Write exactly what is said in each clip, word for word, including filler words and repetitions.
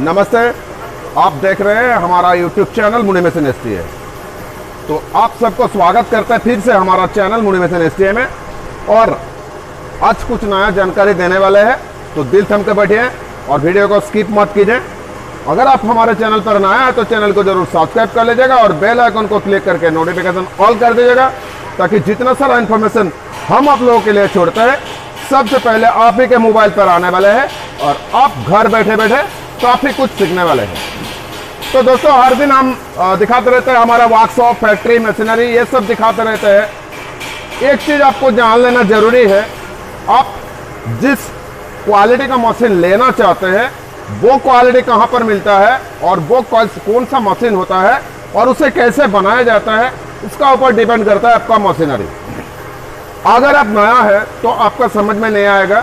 नमस्ते, आप देख रहे हैं हमारा यूट्यूब चैनल मुड़ी मशीन है। तो आप सबको स्वागत करते हैं फिर से हमारा चैनल मुड़ी मशीन एस में, और आज कुछ नया जानकारी देने वाले हैं। तो दिल थम के बैठिए और वीडियो को स्किप मत कीजिए। अगर आप हमारे चैनल पर नया है तो चैनल को जरूर सब्सक्राइब कर लीजिएगा और बेल आइकन को क्लिक करके नोटिफिकेशन ऑल कर दीजिएगा, ताकि जितना सारा इन्फॉर्मेशन हम आप लोगों के लिए छोड़ते हैं सबसे पहले आप ही के मोबाइल पर आने वाले हैं और आप घर बैठे बैठे काफ़ी कुछ सीखने वाले हैं। तो दोस्तों, हर दिन हम दिखाते रहते हैं हमारा वर्कशॉप, फैक्ट्री, मशीनरी, ये सब दिखाते रहते हैं। एक चीज़ आपको जान लेना जरूरी है, आप जिस क्वालिटी का मशीन लेना चाहते हैं वो क्वालिटी कहाँ पर मिलता है और वो कौन सा मशीन होता है और उसे कैसे बनाया जाता है, उसका ऊपर डिपेंड करता है आपका मशीनरी। अगर आप नया है तो आपका समझ में नहीं आएगा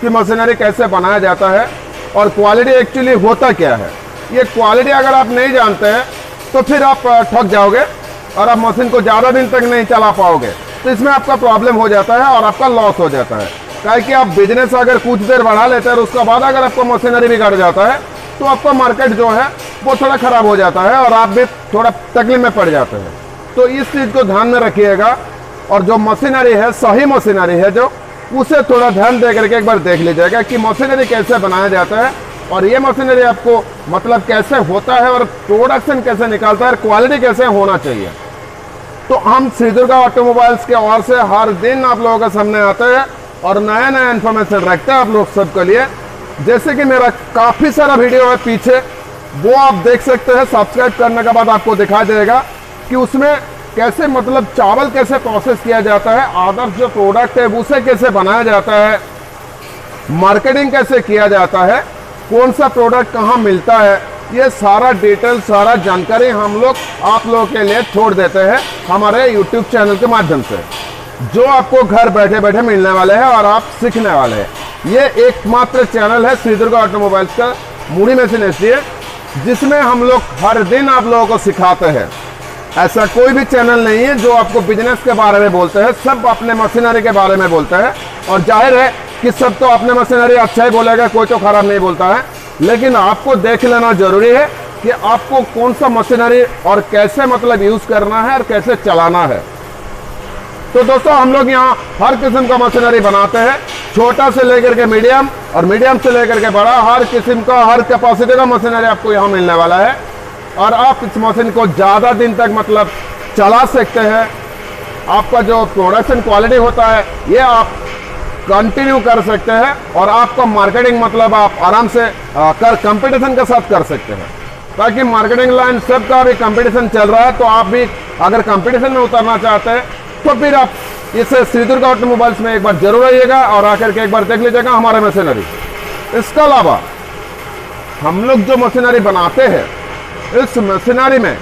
कि मशीनरी कैसे बनाया जाता है और क्वालिटी एक्चुअली होता क्या है। ये क्वालिटी अगर आप नहीं जानते हैं तो फिर आप ठक जाओगे और आप मशीन को ज़्यादा दिन तक नहीं चला पाओगे। तो इसमें आपका प्रॉब्लम हो जाता है और आपका लॉस हो जाता है, ताकि आप बिजनेस अगर कुछ देर बढ़ा लेते हैं और उसके बाद अगर आपका मशीनरी बिगड़ जाता है तो आपका मार्केट जो है वो थोड़ा ख़राब हो जाता है और आप भी थोड़ा तकलीफ में पड़ जाते हैं। तो इस चीज़ को ध्यान में रखिएगा, और जो मशीनरी है, सही मशीनरी है जो, उसे थोड़ा ध्यान दे करके एक बार देख लीजिएगा कि मशीनरी कैसे बनाया जाता है और ये मशीनरी आपको मतलब कैसे होता है और प्रोडक्शन कैसे निकालता है और क्वालिटी कैसे होना चाहिए। तो हम श्री दुर्गा ऑटोमोबाइल्स के ओर से हर दिन आप लोगों के सामने आते हैं और नया नया इन्फॉर्मेशन रखते हैं आप लोग सबके लिए। जैसे कि मेरा काफ़ी सारा वीडियो है पीछे, वो आप देख सकते हैं। सब्सक्राइब करने के बाद आपको दिखाई देगा कि उसमें कैसे मतलब चावल कैसे प्रोसेस किया जाता है, आदर्श जो प्रोडक्ट है उसे कैसे बनाया जाता है, मार्केटिंग कैसे किया जाता है, कौन सा प्रोडक्ट कहाँ मिलता है, ये सारा डिटेल सारा जानकारी हम लोग आप लोगों के लिए छोड़ देते हैं हमारे यूट्यूब चैनल के माध्यम से, जो आपको घर बैठे बैठे मिलने वाले हैं और आप सीखने वाले हैं। ये एकमात्र चैनल है श्री दुर्गा ऑटोमोबाइल्स का मुड़ी मशीन एस, जिसमें हम लोग हर दिन आप लोगों को सिखाते हैं। ऐसा कोई भी चैनल नहीं है जो आपको बिजनेस के बारे में बोलते हैं, सब अपने मशीनरी के बारे में बोलते हैं। और जाहिर है कि सब तो अपने मशीनरी अच्छा ही बोलेगा, कोई तो खराब नहीं बोलता है, लेकिन आपको देख लेना जरूरी है कि आपको कौन सा मशीनरी और कैसे मतलब यूज़ करना है और कैसे चलाना है। तो दोस्तों, हम लोग यहाँ हर किस्म का मशीनरी बनाते हैं, छोटा से लेकर के मीडियम और मीडियम से लेकर के बड़ा, हर किस्म का हर कैपेसिटी का मशीनरी आपको यहाँ मिलने वाला है। और आप इस मशीन को ज़्यादा दिन तक मतलब चला सकते हैं। आपका जो प्रोडक्शन क्वालिटी होता है ये आप कंटिन्यू कर सकते हैं और आपका मार्केटिंग मतलब आप आराम से कर कंपटीशन के साथ कर सकते हैं, ताकि मार्केटिंग लाइन सबका भी कंपटीशन चल रहा है। तो आप भी अगर कंपटीशन में उतरना चाहते हैं तो फिर आप इसे श्री दुर्गा ऑटोमोबाइल्स में एक बार जरूर आइएगा और आकर के एक बार देख लीजिएगा हमारे मशीनरी। इसके अलावा हम लोग जो मशीनरी बनाते हैं, इस मशीनरी में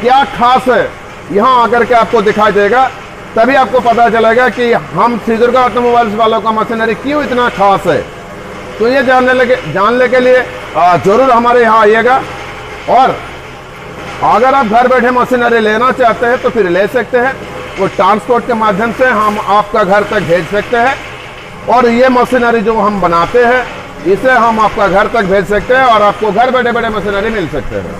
क्या खास है यहाँ आकर के आपको दिखाई देगा, तभी आपको पता चलेगा कि हम श्री दुर्गा ऑटोमोबाइल्स वालों का मशीनरी क्यों इतना खास है। तो ये जानने लगे जानने के लिए ज़रूर हमारे यहाँ आइएगा। और अगर आप घर बैठे मशीनरी लेना चाहते हैं तो फिर ले सकते हैं, वो ट्रांसपोर्ट के माध्यम से हम आपका घर तक भेज सकते हैं। और ये मशीनरी जो हम बनाते हैं इसे हम आपका घर तक भेज सकते हैं और आपको घर बैठे बैठे मशीनरी मिल सकते हैं।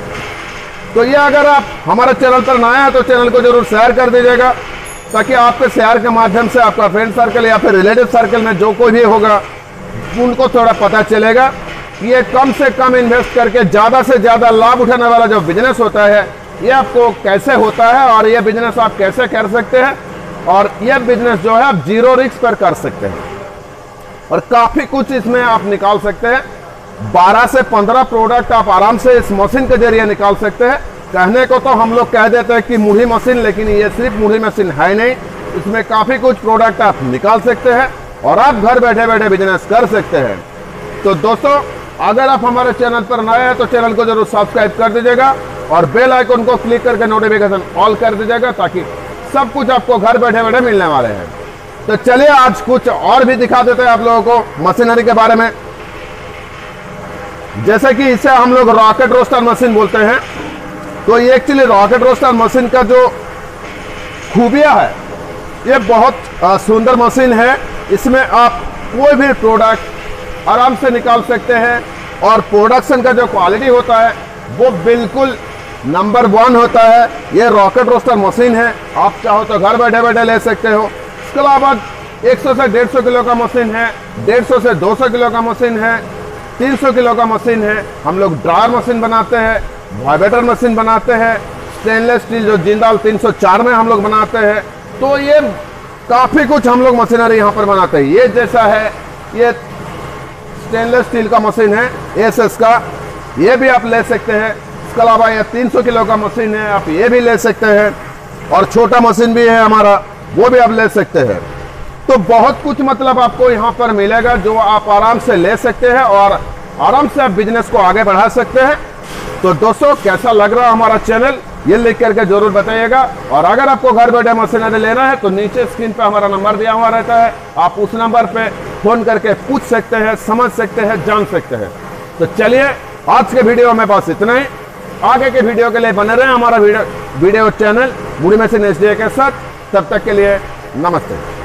तो ये अगर आप हमारे चैनल पर नए हैं तो चैनल को जरूर शेयर कर दीजिएगा, ताकि आपके शेयर के माध्यम से आपका फ्रेंड सर्कल या फिर रिलेटिव सर्कल में जो कोई भी होगा उनको थोड़ा पता चलेगा कि ये कम से कम इन्वेस्ट करके ज़्यादा से ज़्यादा लाभ उठाने वाला जो बिजनेस होता है ये आपको कैसे होता है और ये बिजनेस आप कैसे कर सकते हैं और यह बिजनेस जो है आप जीरो रिस्क पर कर सकते हैं और काफ़ी कुछ इसमें आप निकाल सकते हैं। बारह से पंद्रह प्रोडक्ट आप आराम से इस मशीन के जरिए निकाल सकते हैं। कहने को तो हम लोग कह देते हैं कि मुड़ी मशीन, लेकिन ये सिर्फ मुड़ी मशीन है नहीं, इसमें काफ़ी कुछ प्रोडक्ट आप निकाल सकते हैं और आप घर बैठे बैठे बिजनेस कर सकते हैं। तो दोस्तों, अगर आप हमारे चैनल पर नए हैं तो चैनल को जरूर सब्सक्राइब कर दीजिएगा और बेल आइकन को क्लिक करके नोटिफिकेशन ऑल कर दीजिएगा, ताकि सब कुछ आपको घर बैठे बैठे मिलने वाले हैं। तो चलिए, आज कुछ और भी दिखा देते हैं आप लोगों को मशीनरी के बारे में। जैसे कि इसे हम लोग रॉकेट रोस्टर मशीन बोलते हैं। तो ये एक्चुअली रॉकेट रोस्टर मशीन का जो खूबियाँ है, ये बहुत सुंदर मशीन है। इसमें आप कोई भी प्रोडक्ट आराम से निकाल सकते हैं और प्रोडक्शन का जो क्वालिटी होता है वो बिल्कुल नंबर वन होता है। ये रॉकेट रोस्टर मशीन है, आप चाहो तो घर बैठे बैठे ले सकते हो। इसके अलावा एक सौ से डेढ़ सौ किलो का मशीन है, डेढ़ सौ से दो सौ किलो का मशीन है, तीन सौ किलो का मशीन है। हम लोग ड्रायर मशीन बनाते हैं, वाइब्रेटर मशीन बनाते हैं, स्टेनलेस स्टील जो जिंदल तीन सौ चार में हम लोग बनाते हैं। तो ये काफ़ी कुछ हम लोग मशीनरी यहाँ पर बनाते हैं। ये जैसा है, ये स्टेनलेस स्टील का मशीन है एस एस का, ये भी आप ले सकते हैं। इसके अलावा यह तीन सौ किलो का मशीन है, आप ये भी ले सकते हैं। और छोटा मशीन भी है हमारा, वो भी आप ले सकते हैं। तो बहुत कुछ मतलब आपको यहाँ पर मिलेगा जो आप आराम से ले सकते हैं और आराम से आप बिजनेस को आगे बढ़ा सकते हैं। तो दोस्तों, कैसा लग रहा हमारा चैनल ये लिख करके जरूर बताइएगा। और अगर आपको घर बैठे मशीनरी लेना है तो नीचे स्क्रीन पे हमारा नंबर दिया हुआ रहता है, आप उस नंबर पे फोन करके पूछ सकते हैं, समझ सकते हैं, जान सकते हैं। तो चलिए, आज के वीडियो में बस इतना ही। आगे के वीडियो के लिए बने रहें हमारा वीडियो वीडियो चैनल मुड़ी मशीन एच डी के साथ। तब तक के लिए नमस्ते।